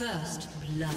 First blood.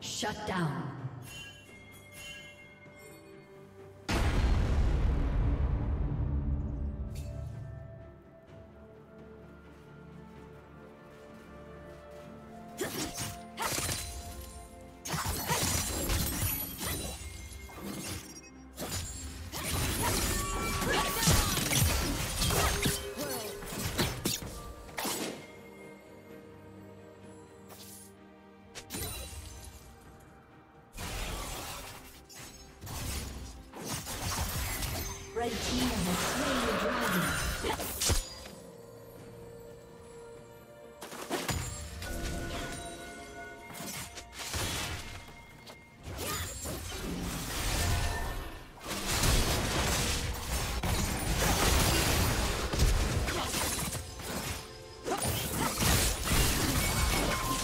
Shut down. Red team has slain the dragon.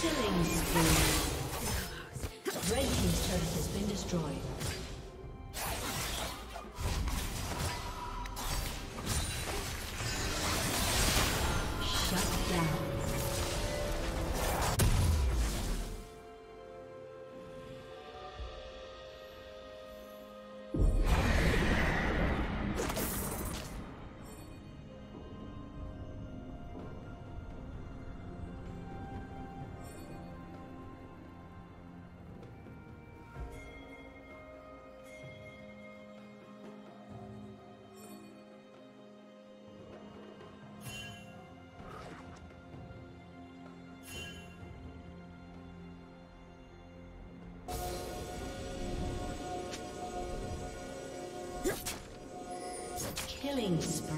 Killing spree. Red team's turret has been destroyed. Killing spree.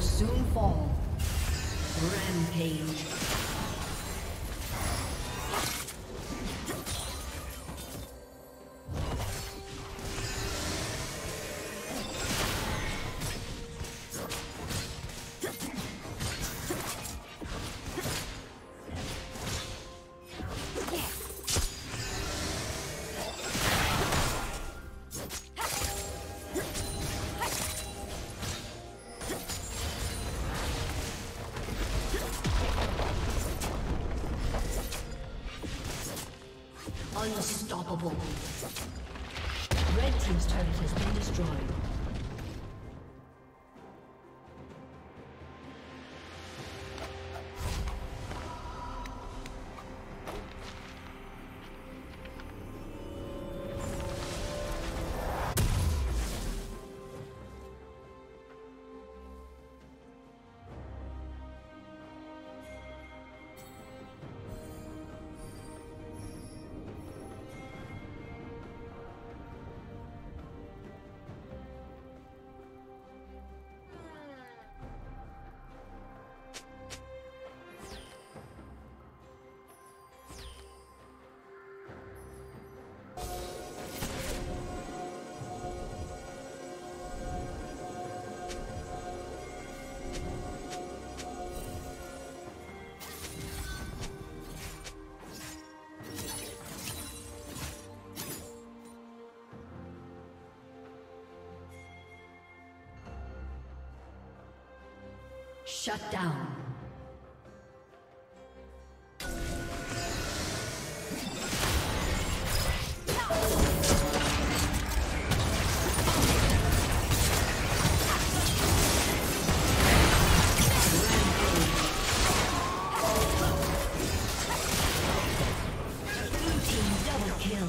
Soon fall. Rampage. Unstoppable. Red team's turret has been destroyed. Shut down. Blue team double kill.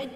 Red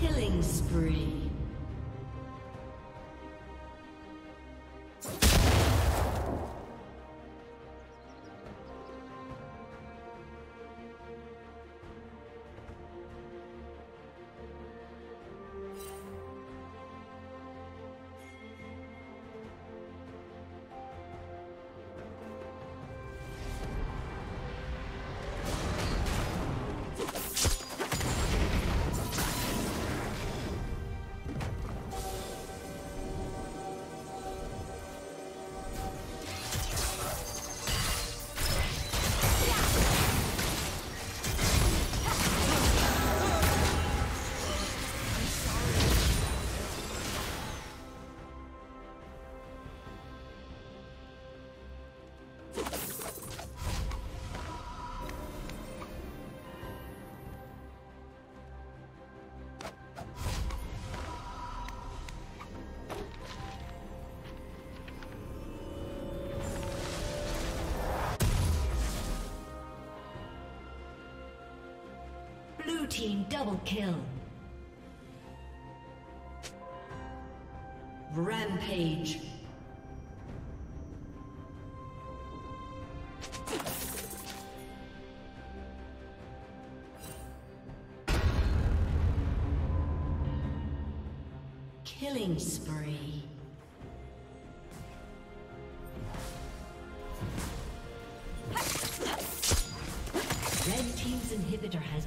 Killing spree. Blue team double kill. Rampage. Killing spree. Red team's inhibitor has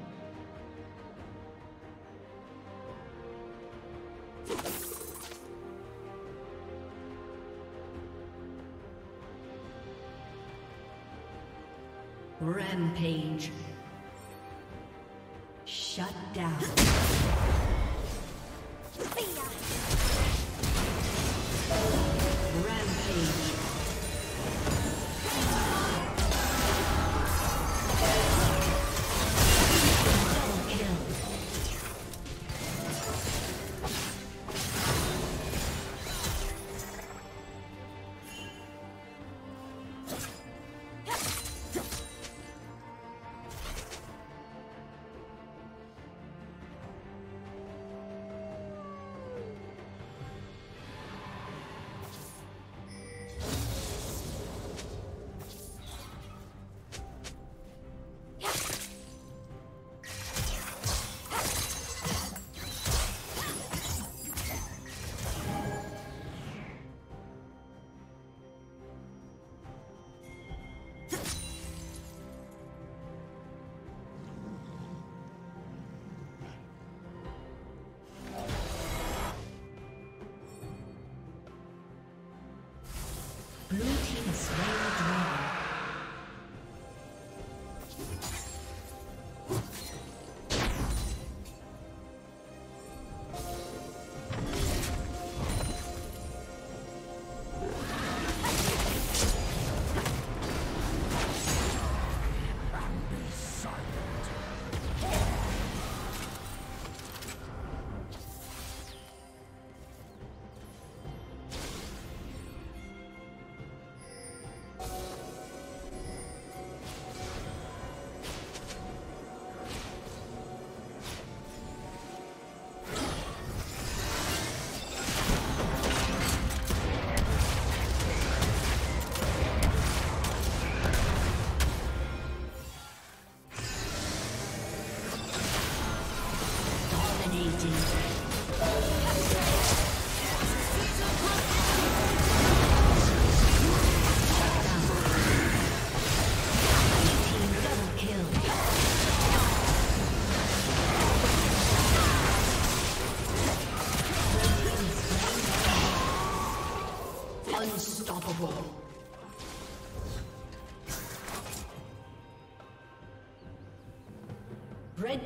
Rampage. Shut down. Unstoppable. Red